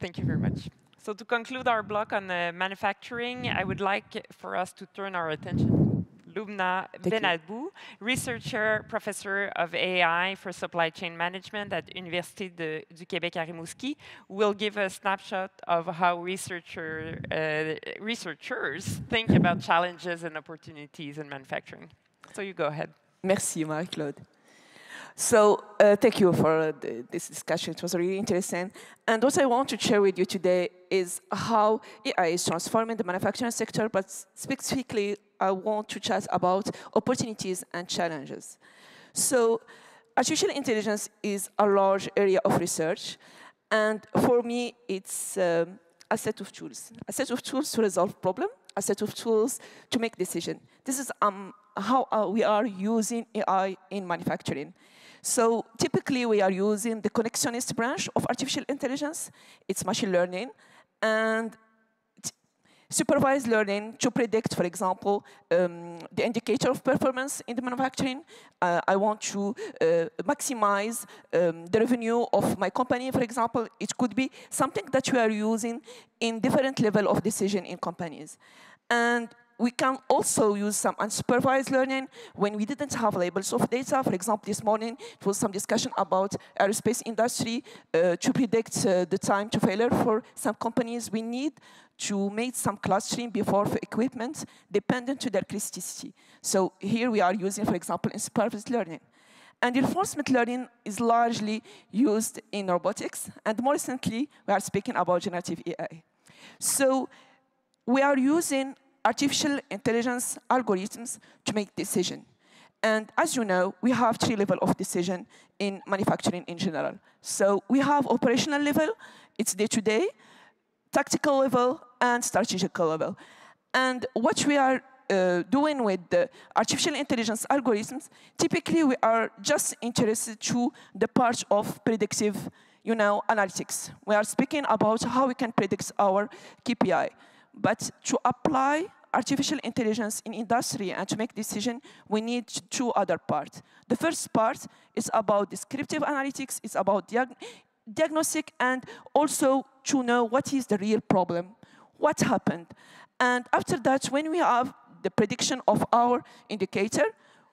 thank you very much. So to conclude our block on uh, manufacturing, I would like for us to turn our attention Lubna Benabou, researcher, professor of A I for supply chain management at Université de, du Québec à Rimouski, will give a snapshot of how researcher, uh, researchers think about challenges and opportunities in manufacturing. So you go ahead. Merci, Marie-Claude. So uh, thank you for uh, the, this discussion. It was really interesting. And what I want to share with you today is how A I is transforming the manufacturing sector, but specifically I want to chat about opportunities and challenges. So artificial intelligence is a large area of research. And for me, it's um, a set of tools, a set of tools to resolve problems, a set of tools to make decisions. This is um, how uh, we are using A I in manufacturing. So typically, we are using the connectionist branch of artificial intelligence. It's machine learning and supervised learning to predict, for example, um, the indicator of performance in the manufacturing. Uh, I want to uh, maximize um, the revenue of my company, for example. It could be something that we are using in different level of decision in companies. And we can also use some unsupervised learning when we didn't have labels of data. For example, this morning, it was some discussion about aerospace industry uh, to predict uh, the time to failure for some companies. We need to make some clustering before for equipment dependent to their criticality. So here we are using, for example, unsupervised learning. And reinforcement learning is largely used in robotics. And more recently, we are speaking about generative A I. So we are using artificial intelligence algorithms to make decisions. And as you know, we have three levels of decision in manufacturing in general. So we have operational level, it's day-to-day, tactical level, and strategic level. And what we are uh, doing with the artificial intelligence algorithms, typically we are just interested to the part of predictive you know, analytics. We are speaking about how we can predict our K P I. But to apply artificial intelligence in industry and to make decision, we need two other parts. The first part is about descriptive analytics. It's about diag diagnostic and also to know what is the real problem, what happened. And after that, when we have the prediction of our indicator,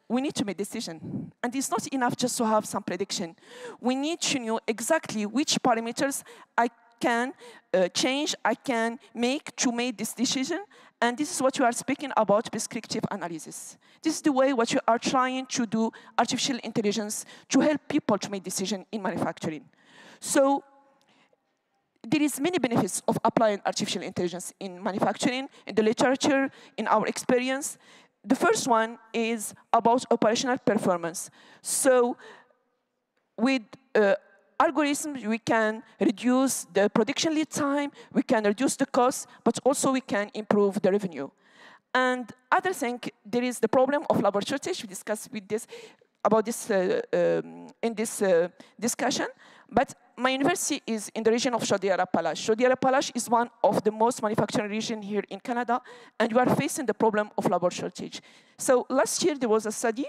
we need to make a decision. And it's not enough just to have some prediction. We need to know exactly which parameters I can uh, change, I can make to make this decision. And this is what we are speaking about, prescriptive analysis. This is the way what we are trying to do artificial intelligence to help people to make decisions in manufacturing. So there is many benefits of applying artificial intelligence in manufacturing, in the literature, in our experience. The first one is about operational performance. So with uh, algorithms, we can reduce the prediction lead time, we can reduce the cost, but also we can improve the revenue. And other thing, there is the problem of labor shortage. We discussed with this, about this uh, um, in this uh, discussion. But my university is in the region of Chaudière-Appalaches. Chaudière-Appalaches is one of the most manufacturing regions here in Canada, and we are facing the problem of labor shortage. So last year, there was a study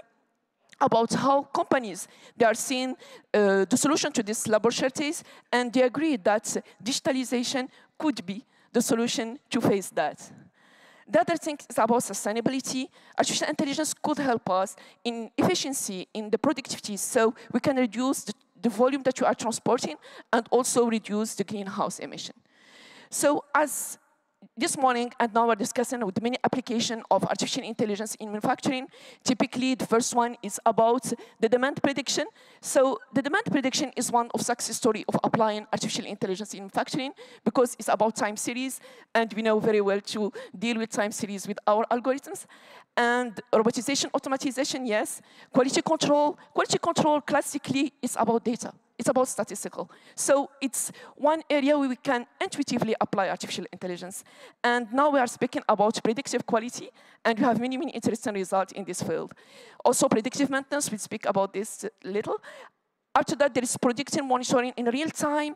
about how companies, they are seeing uh, the solution to this labor shortage, and they agreed that digitalization could be the solution to face that. The other thing is about sustainability. Artificial intelligence could help us in efficiency, in the productivity, so we can reduce the the volume that you are transporting, and also reduce the greenhouse emission. So as this morning, and now we're discussing with many applications of artificial intelligence in manufacturing. Typically, the first one is about the demand prediction. So the demand prediction is one of success story of applying artificial intelligence in manufacturing, because it's about time series, and we know very well to deal with time series with our algorithms. And robotization, automatization, yes. Quality control. Quality control, classically, is about data. It's about statistical. So it's one area where we can intuitively apply artificial intelligence. And now we are speaking about predictive quality, and we have many, many interesting results in this field. Also predictive maintenance, we'll speak about this a little. After that, there is predictive monitoring in real time,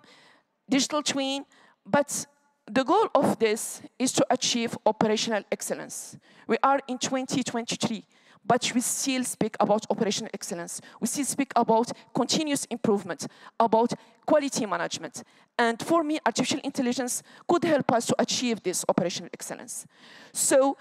digital twin. But the goal of this is to achieve operational excellence. We are in twenty twenty-three. But we still speak about operational excellence. We still speak about continuous improvement, about quality management. And for me, artificial intelligence could help us to achieve this operational excellence. So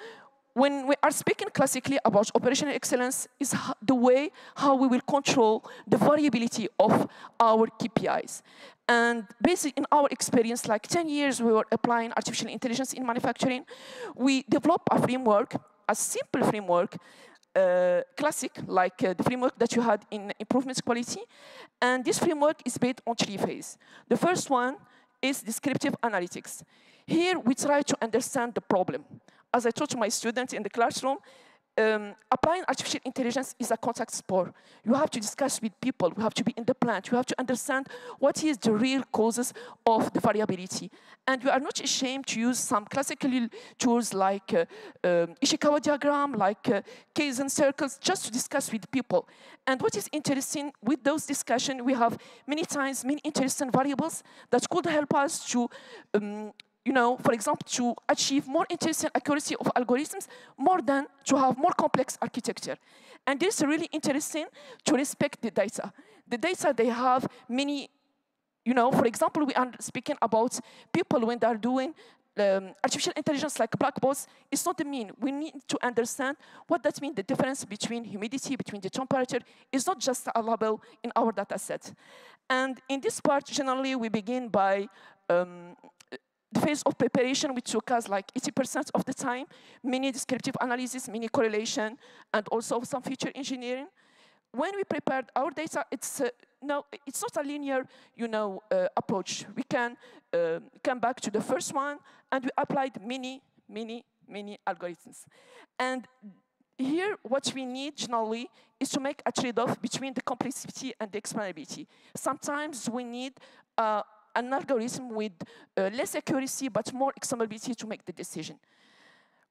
when we are speaking classically about operational excellence, is the way how we will control the variability of our K P Is. And basically, in our experience, like ten years, we were applying artificial intelligence in manufacturing. We developed a framework, a simple framework, Uh, classic, like uh, the framework that you had in improvements quality. And this framework is based on three phases. The first one is descriptive analytics. Here, we try to understand the problem. As I taught my students in the classroom, um, applying artificial intelligence is a contact sport. You have to discuss with people. You have to be in the plant. You have to understand what is the real causes of the variability. And we are not ashamed to use some classical tools like uh, um, Ishikawa diagram, like uh, cases and circles, just to discuss with people. And what is interesting with those discussions, we have many times many interesting variables that could help us to, um, you know, for example, to achieve more interesting accuracy of algorithms, more than to have more complex architecture. And this is really interesting to respect the data. The data, they have many. You know, for example, we are speaking about people when they are doing um, artificial intelligence like black box. It's not the mean. We need to understand what that means, the difference between humidity, between the temperature. It's not just a label in our data set. And in this part, generally, we begin by um, the phase of preparation, which took us like eighty percent of the time, many descriptive analysis, many correlation, and also some feature engineering. When we prepared our data, it's uh, no, it's not a linear, you know, uh, approach. We can uh, come back to the first one, and we applied many, many, many algorithms. And here, what we need generally is to make a trade-off between the complexity and the explainability. Sometimes we need uh, an algorithm with uh, less accuracy but more explainability to make the decision.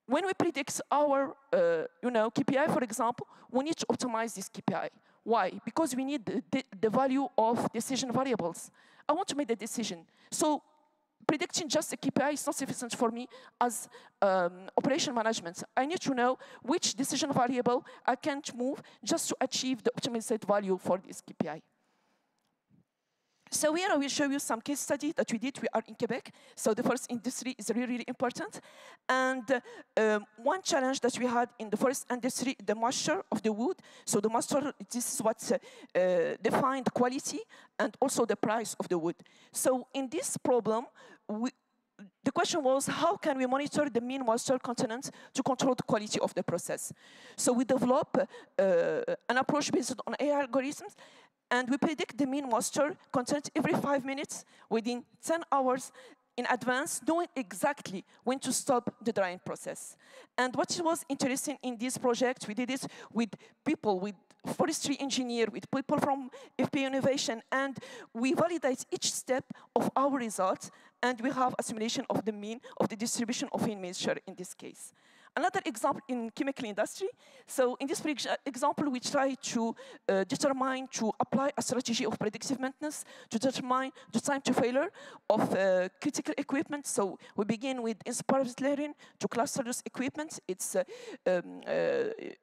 When we predict our, uh, you know, K P I, for example, we need to optimize this K P I. Why? Because we need the, the value of decision variables. I want to make the decision. So predicting just a K P I is not sufficient for me as um, operation management. I need to know which decision variable I can't move just to achieve the optimized value for this K P I. So here I will show you some case study that we did. We are in Quebec, so the forest industry is really, really important. And um, one challenge that we had in the forest industry, the moisture of the wood. So the moisture, this is what uh, uh, defined quality and also the price of the wood. So in this problem, we, the question was, how can we monitor the mean moisture content to control the quality of the process? So we develop uh, an approach based on A I algorithms. And we predict the mean moisture content every five minutes within ten hours in advance, knowing exactly when to stop the drying process. And what was interesting in this project, we did it with people, with forestry engineers, with people from F P Innovation, and we validate each step of our results, and we have a simulation of the mean of the distribution of mean moisture in this case. Another example in chemical industry. So in this example, we try to uh, determine, to apply a strategy of predictive maintenance to determine the time to failure of uh, critical equipment. So we begin with inspired learning to cluster this equipment. It's, uh, um, uh,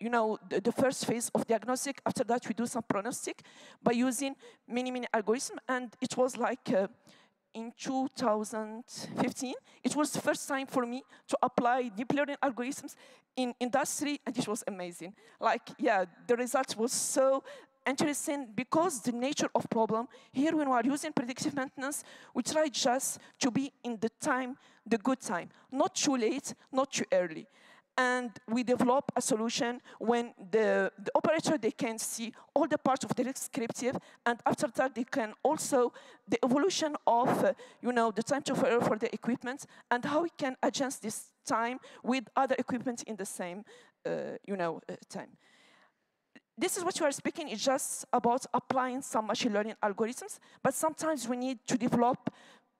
you know, the, the first phase of diagnostic. After that, we do some prognostic by using many, many algorithms. And it was like... Uh, In two thousand fifteen, it was the first time for me to apply deep learning algorithms in industry, and it was amazing. Like, yeah, the result was so interesting because the nature of problem. Here, when we are using predictive maintenance, we try just to be in the time, the good time, not too late, not too early. And we develop a solution when the, the operator, they can see all the parts of the descriptive, and after that, they can also, the evolution of, uh, you know, the time to failure for the equipment, and how we can adjust this time with other equipment in the same, uh, you know, uh, time. This is what you are speaking, it's just about applying some machine learning algorithms, but sometimes we need to develop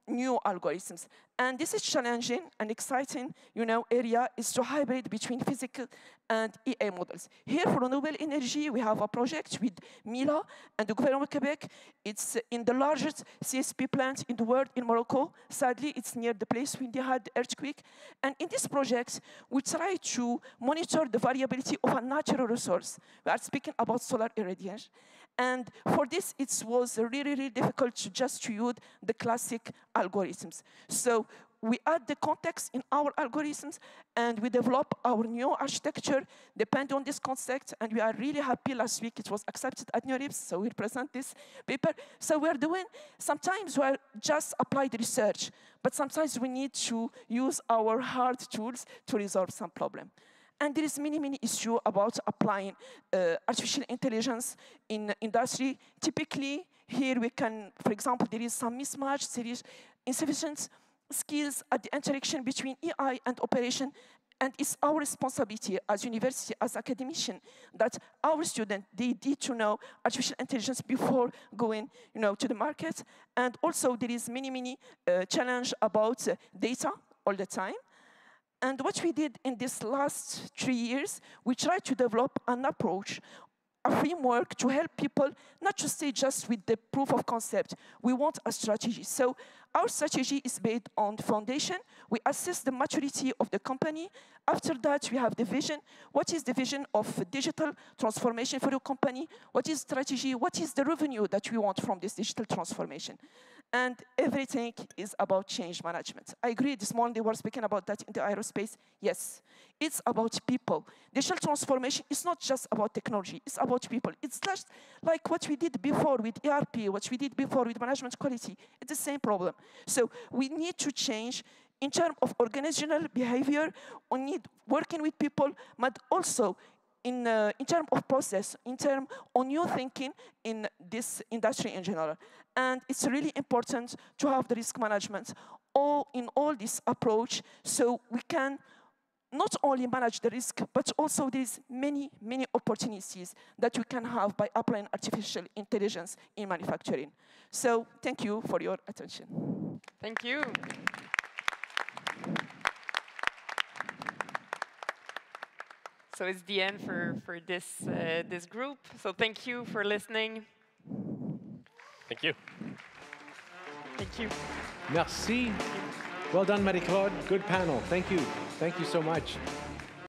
new algorithms. And this is challenging and exciting, you know, area is to hybrid between physical and E A models. Here for renewable energy, we have a project with Mila and the government of Quebec. It's in the largest C S P plant in the world in Morocco. Sadly, it's near the place when they had the earthquake. And in this project, we try to monitor the variability of a natural resource. We are speaking about solar irradiation. And for this, it was really, really difficult to just to use the classic algorithms. So we add the context in our algorithms, and we develop our new architecture depending on this concept. And we are really happy. Last week, it was accepted at NeurIPS, so we present this paper. So we're doing, sometimes we're just applied research, but sometimes we need to use our hard tools to resolve some problem. And there is many, many issues about applying uh, artificial intelligence in industry. Typically, here we can, for example, there is some mismatch, there is insufficient skills at the interaction between A I and operation. And it's our responsibility as university, as academician, that our students, they need to know artificial intelligence before going, you know, to the market. And also, there is many, many uh, challenge about uh, data all the time. And what we did in these last three years, we tried to develop an approach, a framework to help people not to stay just with the proof of concept. We want a strategy. So our strategy is based on the foundation. We assess the maturity of the company. After that, we have the vision. What is the vision of digital transformation for your company? What is strategy? What is the revenue that we want from this digital transformation? And everything is about change management. I agree, this morning they were speaking about that in the aerospace. Yes, it's about people. Digital transformation is not just about technology, it's about people. It's just like what we did before with E R P, what we did before with management quality. It's the same problem. So we need to change in terms of organizational behavior, we need working with people, but also In, uh, in terms of process, in terms of new thinking in this industry in general. And it's really important to have the risk management all in all this approach so we can not only manage the risk, but also there's many, many opportunities that we can have by applying artificial intelligence in manufacturing. So thank you for your attention. Thank you. So it's the end for, for this, uh, this group. So thank you for listening. Thank you. Thank you. Merci. Well done, Marie-Claude. Good panel. Thank you. Thank you so much.